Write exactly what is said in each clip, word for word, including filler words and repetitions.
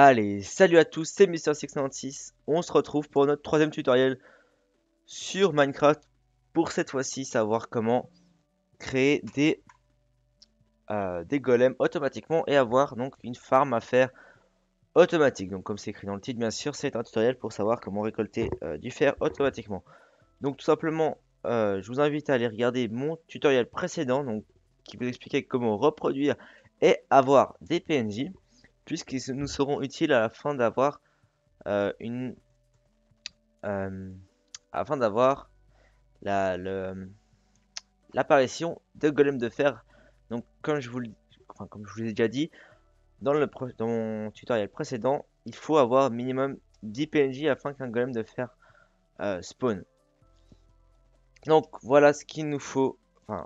Allez, salut à tous, c'est Mister six cent quatre-vingt-six. On se retrouve pour notre troisième tutoriel sur Minecraft. Pour cette fois-ci, savoir comment créer des, euh, des golems automatiquement et avoir donc une farm à faire automatique. Donc comme c'est écrit dans le titre, bien sûr, c'est un tutoriel pour savoir comment récolter euh, du fer automatiquement. Donc tout simplement, euh, je vous invite à aller regarder mon tutoriel précédent donc, qui vous expliquait comment reproduire et avoir des P N J. Puisqu'ils nous seront utiles à la fin d'avoir euh, une euh, afin d'avoir la l'apparition de golem de fer. Donc comme je vous le, enfin, comme je vous l'ai déjà dit dans le dans mon tutoriel précédent, il faut avoir minimum dix P N J afin qu'un golem de fer euh, spawn. Donc voilà ce qu'il nous faut. Enfin,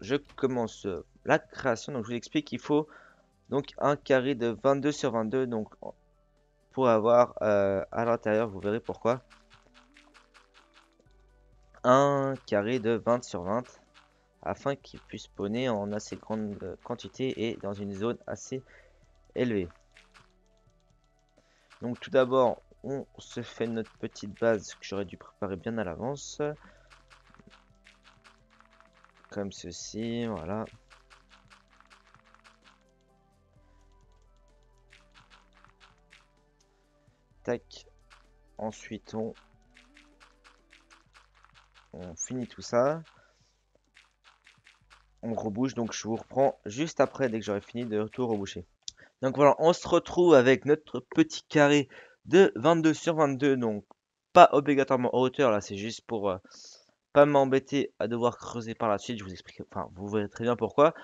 je commence la création. Donc je vous explique qu'il faut donc un carré de vingt-deux sur vingt-deux, donc pour avoir euh, à l'intérieur, vous verrez pourquoi, un carré de vingt sur vingt afin qu'il puisse spawner en assez grande quantité et dans une zone assez élevée. Donc tout d'abord, on se fait notre petite base que j'aurais dû préparer bien à l'avance, comme ceci, voilà. Tac. Ensuite on, on finit tout ça. On rebouche, donc je vous reprends juste après dès que j'aurai fini de tout reboucher. Donc voilà, on se retrouve avec notre petit carré de vingt-deux sur vingt-deux. Donc pas obligatoirement en hauteur, là c'est juste pour euh, pas m'embêter à devoir creuser par la suite. Je vous explique, enfin vous verrez très bien pourquoi.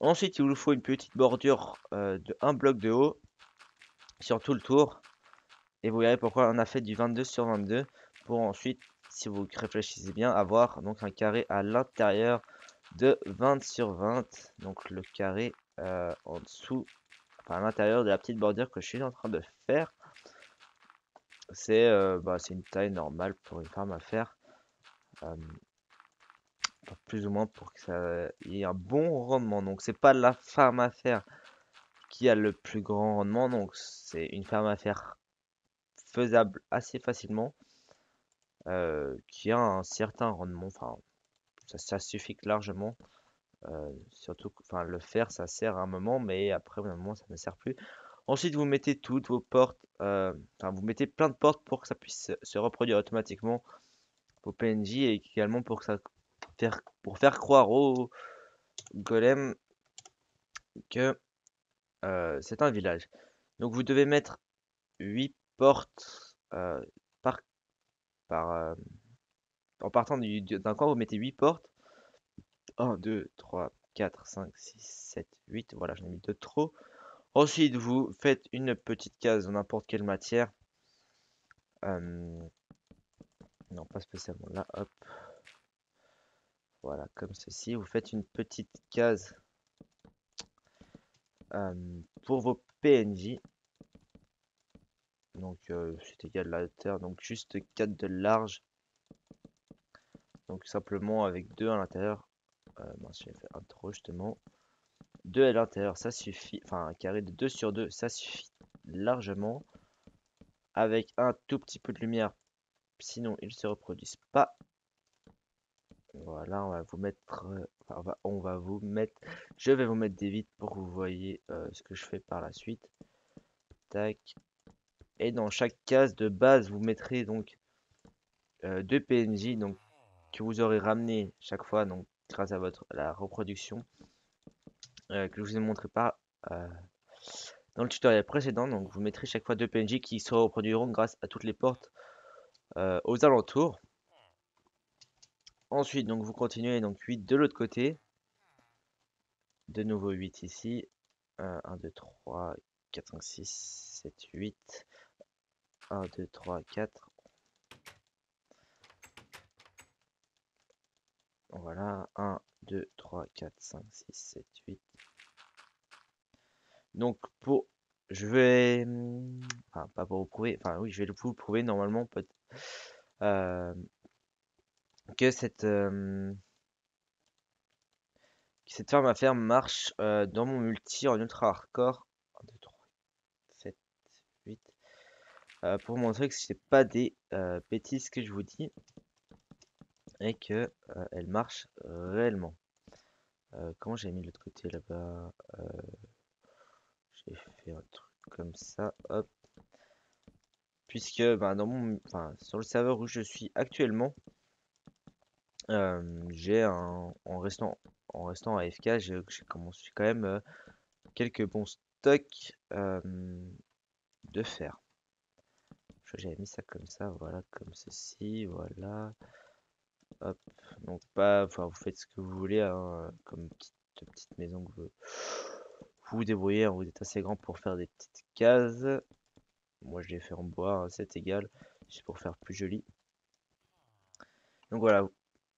Ensuite il vous faut une petite bordure euh, de un bloc de haut sur tout le tour. Et vous verrez pourquoi on a fait du vingt-deux sur vingt-deux pour ensuite, si vous réfléchissez bien, avoir donc un carré à l'intérieur de vingt sur vingt. Donc le carré euh, en dessous, enfin à l'intérieur de la petite bordure que je suis en train de faire. C'est euh, bah, c'est une taille normale pour une farm à faire. Euh, plus ou moins pour que ça y ait un bon rendement. Donc c'est pas la farm à faire qui a le plus grand rendement. Donc c'est une farm à faire faisable assez facilement, euh, qui a un certain rendement, enfin ça, ça suffit largement, euh, surtout enfin le fer ça sert à un moment, mais après au moment ça ne sert plus. Ensuite vous mettez toutes vos portes, euh, enfin vous mettez plein de portes pour que ça puisse se reproduire automatiquement vos P N J, et également pour que ça faire pour faire croire au golem que euh, c'est un village. Donc vous devez mettre huit porte euh, par, par euh, en partant du d'un coin, vous mettez huit portes. Un deux trois quatre cinq six sept huit, voilà, j'en ai mis deux de trop. Ensuite vous faites une petite case dans n'importe quelle matière, euh, non pas spécialement là, hop, voilà, comme ceci. Vous faites une petite case euh, pour vos P N J. Donc euh, c'est égal à la hauteur, donc juste quatre de large, donc simplement avec deux à l'intérieur, euh, ben, j'ai fait un trop justement, deux à l'intérieur ça suffit, enfin un carré de deux sur deux ça suffit largement, avec un tout petit peu de lumière sinon ils se reproduisent pas. Voilà, on va vous mettre euh, on, va, on va vous mettre je vais vous mettre des vides pour que vous voyez euh, ce que je fais par la suite. Tac. Et dans chaque case de base, vous mettrez donc euh, deux P N J, donc que vous aurez ramené chaque fois, donc grâce à votre la reproduction euh, que je vous ai montré par euh, dans le tutoriel précédent. Donc vous mettrez chaque fois deux P N J qui se reproduiront grâce à toutes les portes euh, aux alentours. Ensuite, donc vous continuez donc huit de l'autre côté, de nouveau huit ici, euh, un deux trois quatre cinq six sept huit. un, deux, trois, quatre. Voilà, un, deux, trois, quatre, cinq, six, sept, huit. Donc, pour. Je vais. Enfin, pas pour vous prouver. Enfin, oui, je vais vous prouver normalement. Peut euh, que cette. Euh, que cette farm à faire marche euh, dans mon multi en ultra hardcore. un, deux, trois, sept, huit. Euh, pour montrer que c'est pas des euh, bêtises que je vous dis et que euh, elle marche réellement. Euh, comment j'ai mis l'autre côté là-bas, euh, j'ai fait un truc comme ça, hop. Puisque bah, dans mon, enfin, sur le serveur où je suis actuellement, euh, j'ai un, en restant en restant à A F K, j'ai commencé quand même euh, quelques bons stocks euh, de fer. J'avais mis ça comme ça, voilà, comme ceci, voilà. Hop. Donc pas, enfin, vous faites ce que vous voulez, hein, comme petite, petite maison que vous vous débrouillez, hein, vous êtes assez grand pour faire des petites cases. Moi je l'ai fait en bois, hein, c'est égal, c'est pour faire plus joli. Donc voilà,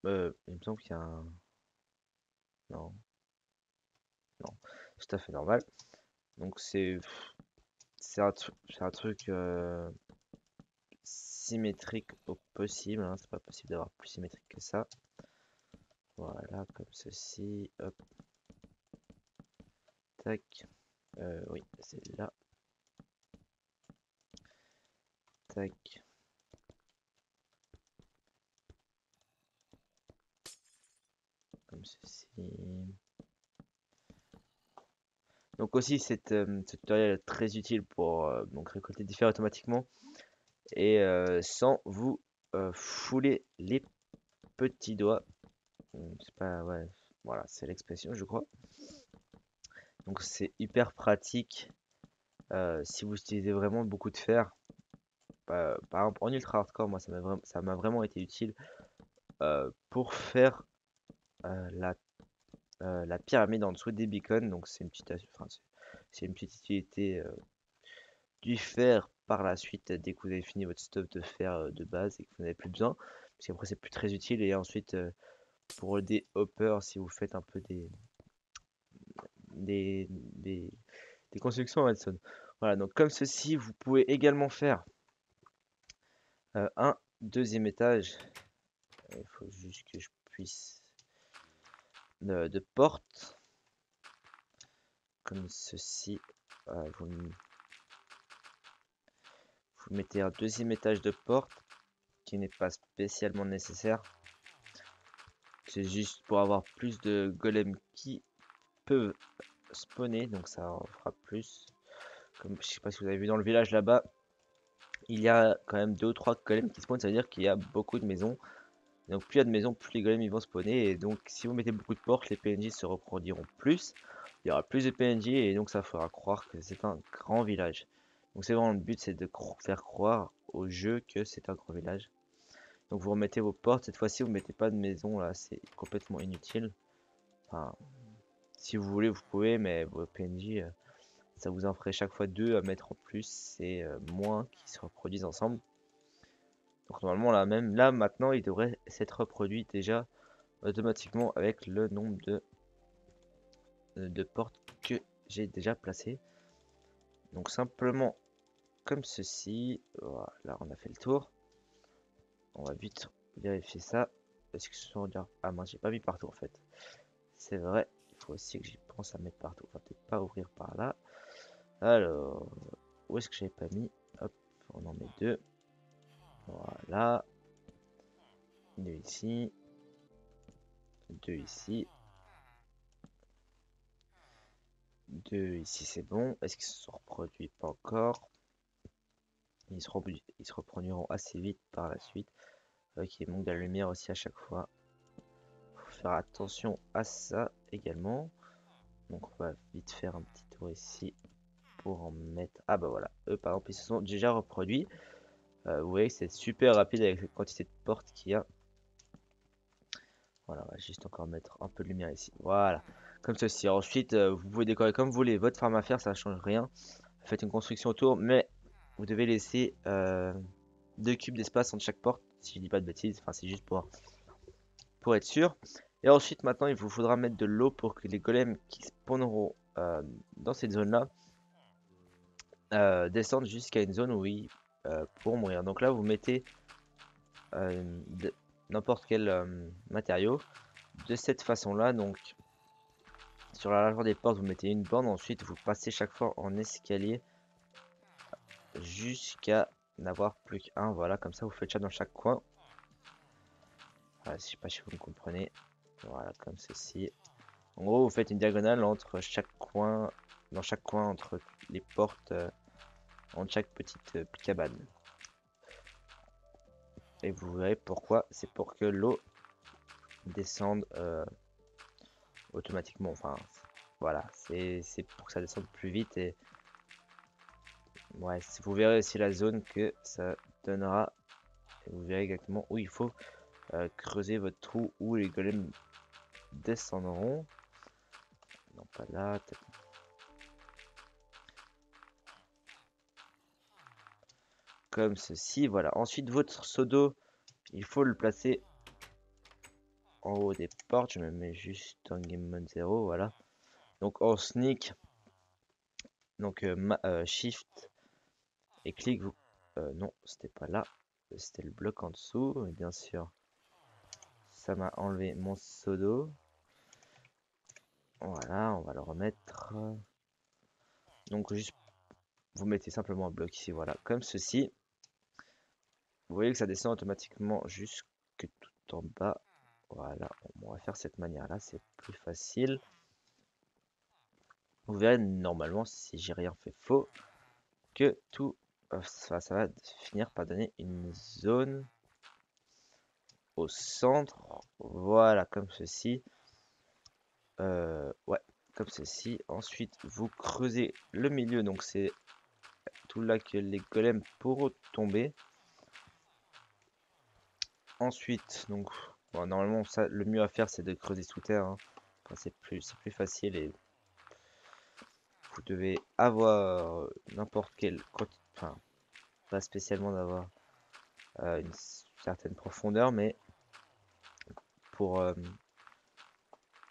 euh, il me semble qu'il y a un... Non. Non, c'est tout à fait normal. Donc c'est... C'est un, un truc... Euh... symétrique au possible, hein. C'est pas possible d'avoir plus symétrique que ça, voilà, comme ceci, hop, tac, euh, oui c'est là, tac, comme ceci. Donc aussi cette euh, ce tutoriel est très utile pour euh, donc récolter des fers automatiquement et euh, sans vous euh, fouler les petits doigts, c'est pas, ouais, voilà, c'est l'expression je crois. Donc c'est hyper pratique euh, si vous utilisez vraiment beaucoup de fer, euh, par exemple en ultra hardcore. Moi ça m'a vraiment, ça m'a vraiment été utile euh, pour faire euh, la, euh, la pyramide en dessous des beacons. Donc c'est une petite, enfin, c'est une petite utilité euh, du fer. Par la suite, dès que vous avez fini votre stuff de fer de base et que vous n'avez plus besoin, parce qu'après c'est plus très utile. Et ensuite pour des hoppers, si vous faites un peu des des, des, des constructions à redstone, voilà. Donc comme ceci, vous pouvez également faire euh, un deuxième étage. Il faut juste que je puisse de, de porte comme ceci. euh, vous Vous mettez un deuxième étage de porte qui n'est pas spécialement nécessaire. C'est juste pour avoir plus de golems qui peuvent spawner. Donc ça en fera plus. Comme je sais pas si vous avez vu dans le village là-bas, il y a quand même deux ou trois golems qui spawnent. Ça veut dire qu'il y a beaucoup de maisons. Donc plus il y a de maisons, plus les golems ils vont spawner. Et donc si vous mettez beaucoup de portes, les P N J se reproduiront plus. Il y aura plus de P N J et donc ça fera croire que c'est un grand village. Donc c'est vraiment le but, c'est de cro faire croire au jeu que c'est un gros village. Donc vous remettez vos portes, cette fois-ci vous mettez pas de maison là, c'est complètement inutile. Enfin, si vous voulez vous pouvez, mais vos P N J, euh, ça vous en ferait chaque fois deux à mettre en plus, c'est euh, moins qui se reproduisent ensemble. Donc normalement là, même là maintenant, il devrait s'être reproduit déjà automatiquement avec le nombre de, de portes que j'ai déjà placées. Donc simplement comme ceci, voilà, on a fait le tour. On va vite vérifier ça. Est-ce que ce soit en... Ah mince, j'ai pas mis partout en fait. C'est vrai, il faut aussi que j'y pense à mettre partout. On va peut-être pas ouvrir par là. Alors, où est-ce que j'avais pas mis? Hop, on en met deux. Voilà. Deux ici. Deux ici. Deux ici, c'est bon. Est-ce qu'ils se sont reproduits? Pas encore. Ils se, ils se reproduiront assez vite par la suite. Ok, manque de la lumière aussi à chaque fois. Faut faire attention à ça également. Donc on va vite faire un petit tour ici pour en mettre. Ah bah voilà, eux par exemple ils se sont déjà reproduits. Euh, vous voyez que c'est super rapide avec la quantité de portes qu'il y a. Voilà, on va juste encore mettre un peu de lumière ici. Voilà, comme ceci. Ensuite, euh, vous pouvez décorer comme vous voulez votre farm à faire, ça ne change rien. Faites une construction autour, mais vous devez laisser euh, deux cubes d'espace entre chaque porte, si je dis pas de bêtises. Enfin, c'est juste pour, pour être sûr. Et ensuite, maintenant, il vous faudra mettre de l'eau pour que les golems qui spawneront euh, dans cette zone-là euh, descendent jusqu'à une zone où ils euh, pourront mourir. Donc là, vous mettez... Euh, de n'importe quel euh, matériau de cette façon là. Donc sur la largeur des portes vous mettez une borne, ensuite vous passez chaque fois en escalier jusqu'à n'avoir plus qu'un. Voilà, comme ça vous faites ça dans chaque coin. Voilà, je sais pas si vous me comprenez. Voilà, comme ceci. En gros, vous faites une diagonale entre chaque coin, dans chaque coin entre les portes, euh, entre chaque petite euh, cabane. Et vous verrez pourquoi. C'est pour que l'eau descende euh, automatiquement. Enfin, voilà, c'est pour que ça descende plus vite et ouais, vous verrez aussi la zone que ça donnera. Et vous verrez exactement où il faut euh, creuser votre trou où les golems descendront. Non, pas là. Comme ceci, voilà. Ensuite, votre seau d'eau, il faut le placer en haut des portes. Je me mets juste en game mode zéro, voilà. Donc en sneak, donc euh, ma, euh, shift et clic. Vous, euh, non, c'était pas là, c'était le bloc en dessous. Et bien sûr, ça m'a enlevé mon seau d'eau. Voilà, on va le remettre. Donc juste, vous mettez simplement un bloc ici, voilà, comme ceci. Vous voyez que ça descend automatiquement jusque tout en bas. Voilà, on va faire cette manière-là, c'est plus facile. Vous verrez normalement, si j'ai rien fait faux, que tout ça, ça va finir par donner une zone au centre. Voilà, comme ceci. Euh, ouais, comme ceci. Ensuite, vous creusez le milieu. Donc, c'est tout là que les golems pourront tomber. Ensuite, donc... Bon, normalement, ça, le mieux à faire, c'est de creuser sous terre. Hein. Enfin, c'est plus, c'est plus facile et vous devez avoir n'importe quelle quantité, enfin, pas spécialement d'avoir euh, une certaine profondeur, mais pour euh,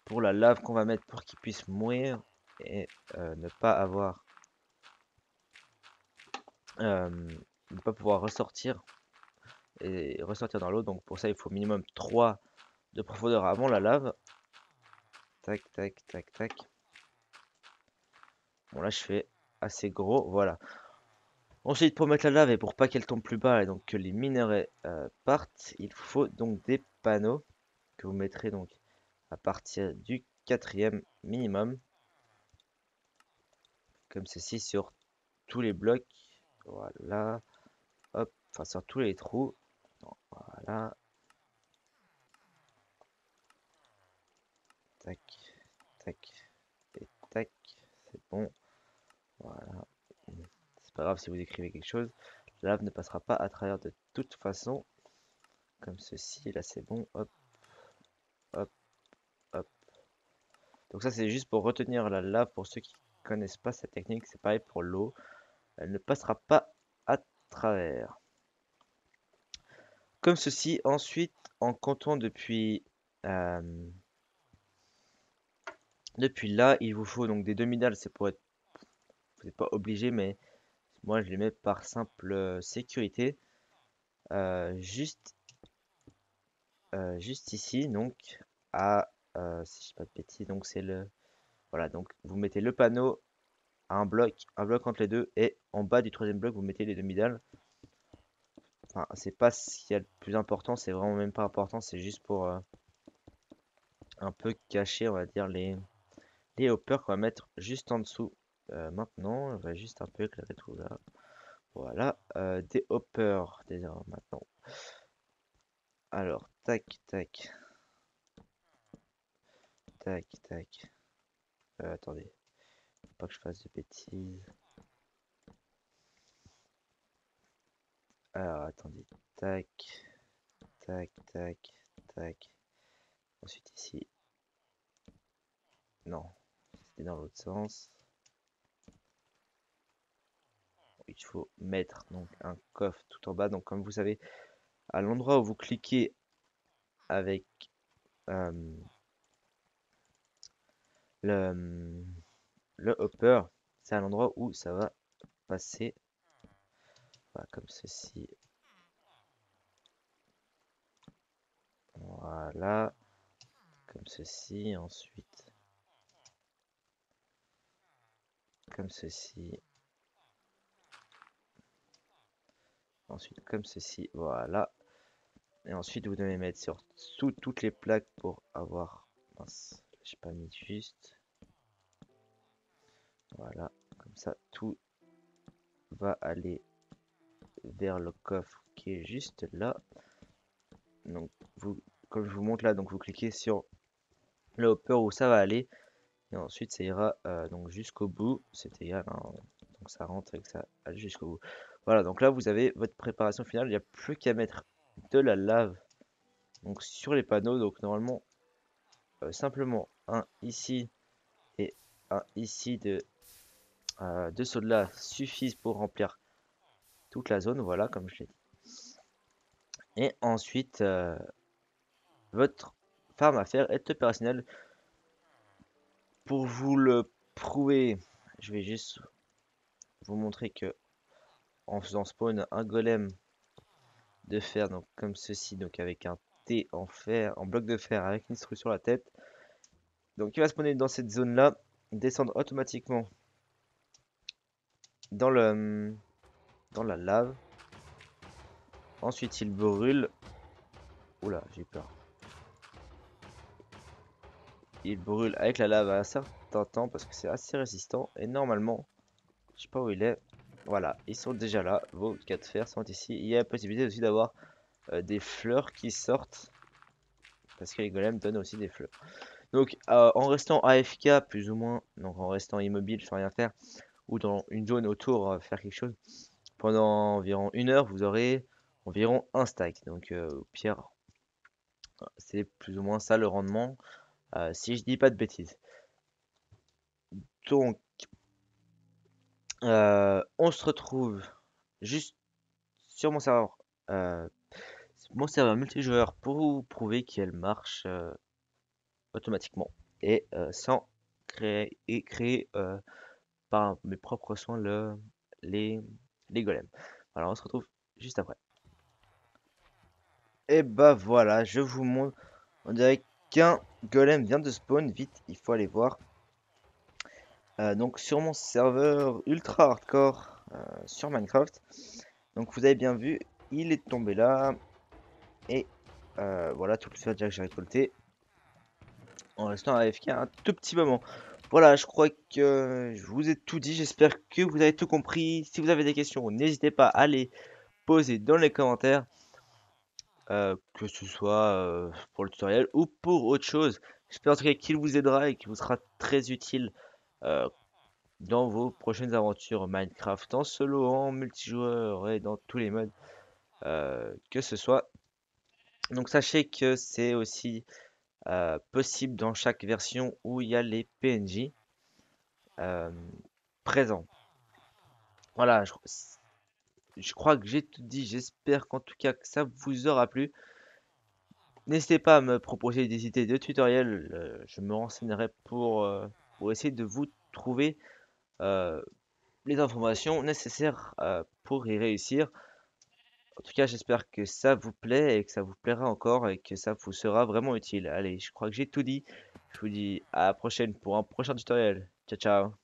pour la lave qu'on va mettre pour qu'il puisse mourir et euh, ne pas avoir, euh, ne pas pouvoir ressortir. Et ressortir dans l'eau, donc pour ça il faut minimum trois de profondeur avant la lave. Tac tac tac tac. Bon, là je fais assez gros, voilà. Ensuite, pour mettre la lave et pour pas qu'elle tombe plus bas et donc que les minerais euh, partent, il faut donc des panneaux que vous mettrez donc à partir du quatrième minimum, comme ceci, sur tous les blocs. Voilà, hop, enfin sur tous les trous. Voilà. Tac, tac et tac. C'est bon. Voilà. C'est pas grave si vous écrivez quelque chose. La lave ne passera pas à travers de toute façon. Comme ceci. Là, c'est bon. Hop. Hop. Hop. Donc ça, c'est juste pour retenir la lave. Pour ceux qui connaissent pas cette technique, c'est pareil pour l'eau. Elle ne passera pas à travers. Comme ceci, ensuite, en comptant depuis, euh, depuis là, il vous faut donc des demi-dalles, c'est pour être, vous n'êtes pas obligé, mais moi je les mets par simple sécurité, euh, juste, euh, juste ici, donc, à, euh, si je dis pas de bêtises, donc c'est le, voilà, donc vous mettez le panneau à un bloc, un bloc entre les deux, et en bas du troisième bloc, vous mettez les demi-dalles. Enfin, c'est pas ce qu'il y a de plus important, c'est vraiment même pas important, c'est juste pour euh, un peu cacher, on va dire, les, les hoppers qu'on va mettre juste en dessous. Euh, maintenant, on va juste un peu éclairer tout là. Voilà, euh, des hoppers déjà maintenant. Alors, tac, tac. Tac, tac. Euh, attendez, faut pas que je fasse de bêtises. Alors attendez, tac, tac, tac, tac. Ensuite ici. Non, c'était dans l'autre sens. Il faut mettre donc un coffre tout en bas. Donc comme vous savez, à l'endroit où vous cliquez avec euh, le, le hopper, c'est à l'endroit où ça va passer. Voilà, comme ceci. Voilà. Comme ceci. Ensuite. Comme ceci. ensuite comme ceci, voilà. Et ensuite vous devez mettre sur sous toutes les plaques pour avoir, mince, j'ai pas mis juste, voilà, comme ça tout va aller vers le coffre qui est juste là. Donc vous, comme je vous montre là, donc vous cliquez sur le hopper où ça va aller et ensuite ça ira euh, donc jusqu'au bout, c'est égal hein, donc ça rentre et que ça va jusqu'au bout. Voilà, donc là vous avez votre préparation finale, il n'y a plus qu'à mettre de la lave donc sur les panneaux, donc normalement euh, simplement un ici et un ici de euh, de soda suffisent pour remplir toute la zone, voilà, comme je l'ai dit. Et ensuite euh, votre farm à faire est opérationnelle. Pour vous le prouver, je vais juste vous montrer que en faisant spawn un golem de fer, donc comme ceci, donc avec un T en fer, en bloc de fer avec une stru sur la tête, donc il va spawner dans cette zone là, descendre automatiquement dans le dans la lave, ensuite il brûle, oula j'ai peur, il brûle avec la lave à un certain temps parce que c'est assez résistant et normalement je sais pas où il est. Voilà, ils sont déjà là, vos quatre fers sont ici. Il y a la possibilité aussi d'avoir euh, des fleurs qui sortent parce que les golems donnent aussi des fleurs. Donc euh, en restant A F K plus ou moins, donc en restant immobile sans rien faire, ou dans une zone autour euh, faire quelque chose pendant environ une heure, vous aurez environ un stack. Donc euh, au pire, c'est plus ou moins ça le rendement, euh, si je dis pas de bêtises. Donc Euh, on se retrouve juste sur mon serveur, euh, mon serveur multijoueur, pour vous prouver qu'elle marche euh, automatiquement et euh, sans créer et créer euh, par mes propres soins le les les golems. Alors on se retrouve juste après. Et bah voilà, je vous montre. On dirait qu'un golem vient de spawn. Vite, il faut aller voir. Euh, donc sur mon serveur ultra hardcore euh, sur Minecraft, donc vous avez bien vu, il est tombé là et euh, voilà tout le fer déjà que j'ai récolté en restant à A F K un tout petit moment. Voilà, je crois que je vous ai tout dit, j'espère que vous avez tout compris. Si vous avez des questions, n'hésitez pas à les poser dans les commentaires, euh, que ce soit euh, pour le tutoriel ou pour autre chose. J'espère en tout cas qu'il vous aidera et qu'il vous sera très utile Euh, dans vos prochaines aventures Minecraft, en solo, en multijoueur et dans tous les modes euh, que ce soit. Donc sachez que c'est aussi euh, possible dans chaque version où il y a les P N J euh, présents. Voilà, je, je crois que j'ai tout dit, j'espère qu'en tout cas que ça vous aura plu. N'hésitez pas à me proposer des idées de tutoriels, euh, je me renseignerai pour... Euh, pour essayer de vous trouver euh, les informations nécessaires euh, pour y réussir. En tout cas, j'espère que ça vous plaît et que ça vous plaira encore et que ça vous sera vraiment utile. Allez, je crois que j'ai tout dit. Je vous dis à la prochaine pour un prochain tutoriel. Ciao, ciao.